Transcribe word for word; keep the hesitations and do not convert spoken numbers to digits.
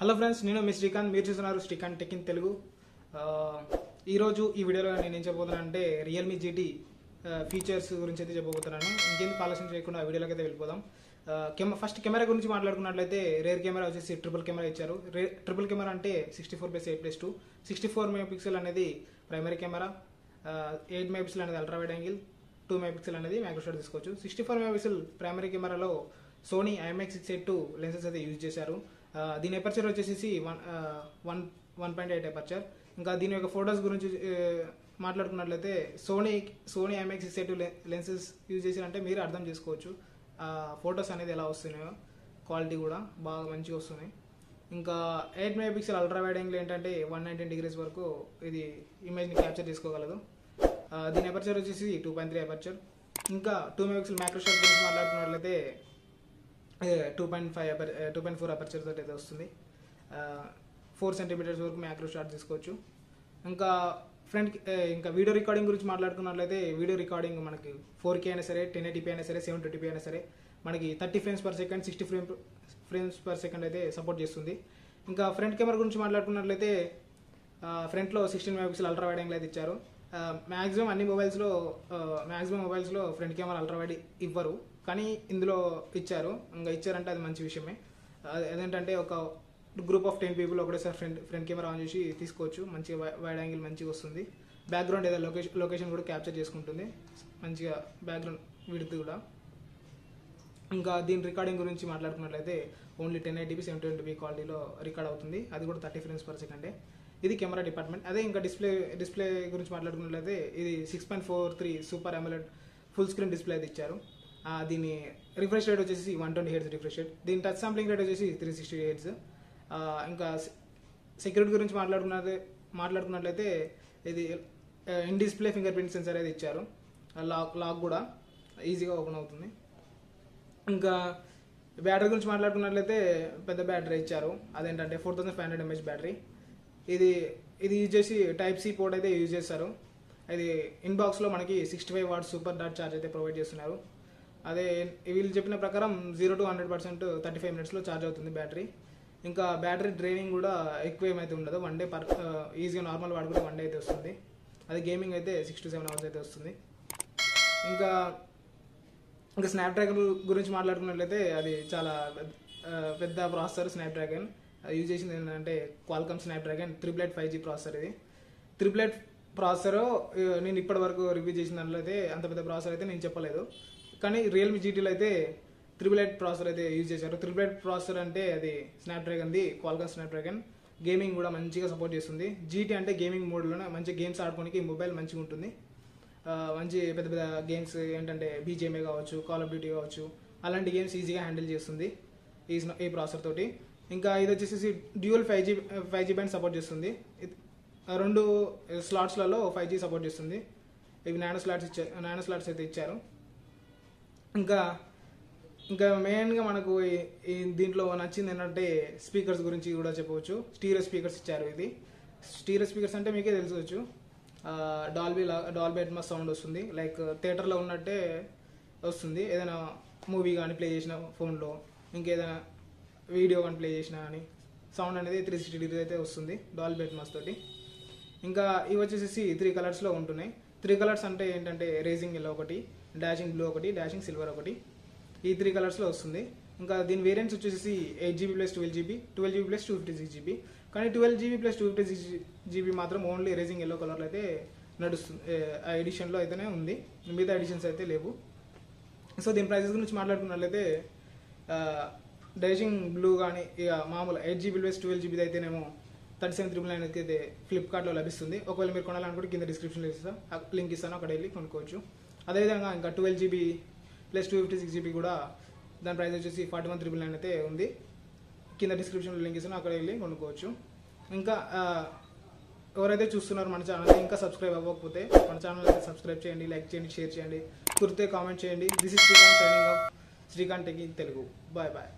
hello friends नेनु मी श्रीकांत మీరు చూస్తున్నారు శ్రీకాంత్ టెక్ ఇన్ తెలుగు ఈ రోజు ఈ వీడియోలో నేను ఏం చెప్పబోతున్నానంటే Realme G T ఫీచర్స్ గురించి అయితే చెప్పబోతున్నాను ఇంకేంటి ఆలోచన చేయకుండా వీడియోలోకి అయితే వెళ్ళిపోదాం కెమెరా ఫస్ట్ కెమెరా గురించి మాట్లాడుకున్నట్లయితే రేర్ కెమెరా వచ్చేసి ట్రిపుల్ కెమెరా ఇచ్చారు ట్రిపుల్ కెమెరా అంటే sixty-four by eight plus two sixty-four megapixel అనేది ప్రైమరీ కెమెరా eight మెగాపిక్సెల్ అనేది ultra wide angle two megapixel అనేది మైక్రో షాట్ తీసుకోవచ్చు sixty-four మెగాపిక్సెల్ ప్రైమరీ కెమెరాలో Sony I M X six seventy-two lenses అయితే use చేశారు దీని aperture వచ్చేసి one point eight ఎపర్చర్ ఇంకా దీని యొక్క ఫోటోస్ గురించి మాట్లాడుకున్నట్లయితే Sony Sony I M X six seventy-two lenses use చేశారంటే మీరు అర్థం చేసుకోవచ్చు ఫోటోస్ అనేది ఎలా వస్తున్నాయో క్వాలిటీ కూడా బాగా మంచిగా వస్తున్నాయి ఇంకా eight megapixel ultra wide angle ఏంటంటే one hundred nineteen డిగ్రీస్ వరకు ఇది ఇమేజ్ ని క్యాప్చర్ చేసుకోగలదు దీని ఎపర్చర్ వచ్చేసి two point three ఎపర్చర్ ఇంకా two మెగాపిక్సెల్ మైక్రో షాట్ గురించి మాట్లాడుకున్నట్లయితే two point five two point four aperture తోటి అయితే వస్తుంది four సెంటీమీటర్స్ వరకు మ్యాక్రో షాట్ తీసుకోవచ్చు ఇంకా ఫ్రంట్ ఇంకా వీడియో రికార్డింగ్ గురించి మాట్లాడుకున్నట్లయితే వీడియో రికార్డింగ్ మనకి four K అయినా సరే ten eighty p అయినా సరే seven twenty p అయినా సరే మనకి thirty frames per second sixty frame frames per second అయితే సపోర్ట్ చేస్తుంది ఇంకా ఫ్రంట్ కెమెరా గురించి మాట్లాడుకున్నట్లయితే ఫ్రంట్లో sixteen megapixel ultra wide angle అయితే ఇచ్చారు మాక్సిమం అన్ని మొబైల్స్లో మాక్సిమం మొబైల్స్లో ఫ్రంట్ కెమెరా అల్ట్రా వైడ్ ఇవ్వరు కానీ ఇందులో ఇచ్చారు ఇంకా ఇచ్చారంటే అది మంచి విషయమే అదేంటంటే ఒక గ్రూప్ ఆఫ్ టెన్ పీపుల్ ఒకటేసారి ఫ్రంట్ ఫ్రంట్ కెమెరా ఆన్ చేసి తీసుకోవచ్చు మంచిగా వైడ్ యాంగిల్ మంచిగా వస్తుంది బ్యాక్గ్రౌండ్ ఏదైనా లొకేషన్ లొకేషన్ కూడా క్యాప్చర్ చేసుకుంటుంది మంచిగా బ్యాక్గ్రౌండ్ విడుతు కూడా ఇంకా దీని రికార్డింగ్ గురించి మాట్లాడుకున్నట్లయితే only ten eighty P seven twenty P క్వాలిటీలో రికార్డ్ అవుతుంది అది కూడా థర్టీ ఫ్రేమ్స్ పర్ సెకండే ఇది కెమెరా డిపార్ట్మెంట్ అదే ఇంకా డిస్ప్లే డిస్ప్లే గురించి మాట్లాడుకున్నట్లయితే ఇది six point four three super AMOLED full screen display అది ఇచ్చారు దీని రిఫ్రెష్ రేట్ వచ్చేసి one twenty hertz refresh rate దీని టచ్ శాంప్లింగ్ రేట్ వచ్చేసి త్రీ సిక్స్టీ హెడ్స్ ఇంకా సెక్యూరిటీ గురించి మాట్లాడుకున్నది మాట్లాడుకున్నట్లయితే ఇది in display fingerprint sensor అయితే ఇచ్చారు లాక్ లాక్ కూడా ఈజీగా ఓపెన్ అవుతుంది ఇంకా బ్యాటరీ గురించి మాట్లాడుకున్నట్లయితే పెద్ద బ్యాటరీ ఇచ్చారు అదేంటంటే four thousand five hundred mAh battery ఇది ఇది యూజ్ చేసి టైప్ సి పోర్ట్ అయితే యూజ్ చేస్తారు ఇది ఇన్బాక్స్లో మనకి sixty five watts super dot charge అయితే ప్రొవైడ్ చేస్తున్నారు అదే వీళ్ళు చెప్పిన ప్రకారం zero to hundred percent thirty five మినిట్స్లో ఛార్జ్ అవుతుంది బ్యాటరీ ఇంకా బ్యాటరీ డ్రైనింగ్ కూడా ఎక్కువ ఏమైతే ఉండదు వన్ డే పర్ ఈజీగా నార్మల్ వాడుకుంటే వన్ డే అయితే వస్తుంది అదే గేమింగ్ అయితే సిక్స్ టు సెవెన్ అవర్స్ అయితే వస్తుంది ఇంకా ఇంకా స్నాప్డ్రాగన్ గురించి మాట్లాడుకున్నట్లయితే అది చాలా పెద్ద ప్రాసెసర్ స్నాప్డ్రాగన్ యూజ్ చేసింది ఏంటంటే Qualcomm Snapdragon triple eight five G processor ఇది త్రిపుల్ ఎయిట్ ప్రాసెసర్ నేను ఇప్పటి వరకు రివ్యూ చేసిన దాంట్లో అయితే అంత పెద్ద ప్రాసెసర్ అయితే నేను చెప్పలేదు కానీ రియల్మీ జీటీలో అయితే త్రిబుల్ ఎయిట్ ప్రాసెసర్ అయితే యూజ్ చేశారు త్రిబుల్ ఎయిట్ ప్రాసెసర్ అంటే అది స్నాప్డ్రాగన్ది క్వాల్కమ్ స్నాప్డ్రాగన్ గేమింగ్ కూడా మంచిగా సపోర్ట్ చేస్తుంది జీటీ అంటే గేమింగ్ మోడ్లోనే మంచి గేమ్స్ ఆడుకోవడానికి మొబైల్ మంచిగా ఉంటుంది మంచి పెద్ద పెద్ద గేమ్స్ ఏంటంటే బీజేఎంఏ కావచ్చు కాల్ ఆఫ్ డ్యూటీ కావచ్చు అలాంటి గేమ్స్ ఈజీగా హ్యాండిల్ చేస్తుంది ఈ ఈ ప్రాసెసర్ తోటి ఇంకా ఇది వచ్చేసి dual five G five G band support చేస్తుంది రెండు స్లాట్స్లలో ఫైవ్ జీ సపోర్ట్ చేస్తుంది ఇవి నానో స్లాట్స్ ఇచ్చారు నానో స్లాట్స్ అయితే ఇచ్చారు ఇంకా ఇంకా మెయిన్గా మనకు దీంట్లో నచ్చింది ఏంటంటే స్పీకర్స్ గురించి కూడా చెప్పవచ్చు స్టీరియో స్పీకర్స్ ఇచ్చారు ఇది స్టీరియో స్పీకర్స్ అంటే మీకే తెలుసుకోవచ్చు డాల్బీ డాల్బీ అట్మాస్ సౌండ్ వస్తుంది లైక్ థియేటర్లో ఉన్నట్టే వస్తుంది ఏదైనా మూవీ కానీ ప్లే చేసిన ఫోన్లో ఇంకేదైనా వీడియో కానీ ప్లే చేసినా కానీ సౌండ్ అనేది త్రీ సిక్స్టీ డిగ్రీ అయితే వస్తుంది డాల్బీ అట్మాస్ తోటి ఇంకా ఇవి వచ్చేసి త్రీ కలర్స్లో ఉంటున్నాయి త్రీ కలర్స్ అంటే ఏంటంటే రేసింగ్ ఎల్లో ఒకటి డాషింగ్ బ్లూ ఒకటి డాషింగ్ సిల్వర్ ఒకటి ఈ త్రీ కలర్స్లో వస్తుంది ఇంకా దీని వేరియంట్స్ వచ్చేసి eight GB plus twelve GB twelve GB plus two fifty six GB కానీ twelve GB plus two fifty six GB మాత్రం ఓన్లీ రేసింగ్ ఎల్లో కలర్లో అయితే నడుస్తుంది ఆ ఎడిషన్లో అయితేనే ఉంది మిగతా ఎడిషన్స్ అయితే లేవు సో దీని ప్రైజెస్ గురించి మాట్లాడుకున్నట్లయితే డాషింగ్ బ్లూ కానీ ఇక మామూలు eight GB plus twelve GB అయితేనేమో థర్టీ సెవెన్ త్రిబుల్ నైన్కి అయితే ఫ్లిప్కార్ట్లో లభిస్తుంది ఒకవేళ మీరు కొనాలనుకుంటే కింద డిస్క్రిప్షన్లో ఇస్తాను లింక్ ఇస్తాను అక్కడ వెళ్ళి కొనుక్కోవచ్చు అదేవిధంగా ఇంకా twelve GB plus two fifty six GB కూడా దాని ప్రైస్ వచ్చేసి ఫార్టీ వన్ త్రిబుల్ నైన్ అయితే ఉంది కింద డిస్క్రిప్షన్లో లింక్ ఇస్తాను అక్కడ వెళ్ళి కొనుక్కోవచ్చు ఇంకా ఎవరైతే చూస్తున్నారు మన ఛానల్ ఇంకా సబ్స్క్రైబ్ అవ్వకపోతే మన ఛానల్ అయితే సబ్స్క్రైబ్ చేయండి లైక్ చేయండి షేర్ చేయండి కుర్తే కామెంట్ చేయండి this is Srikanth signing off Srikanth tech in Telugu bye bye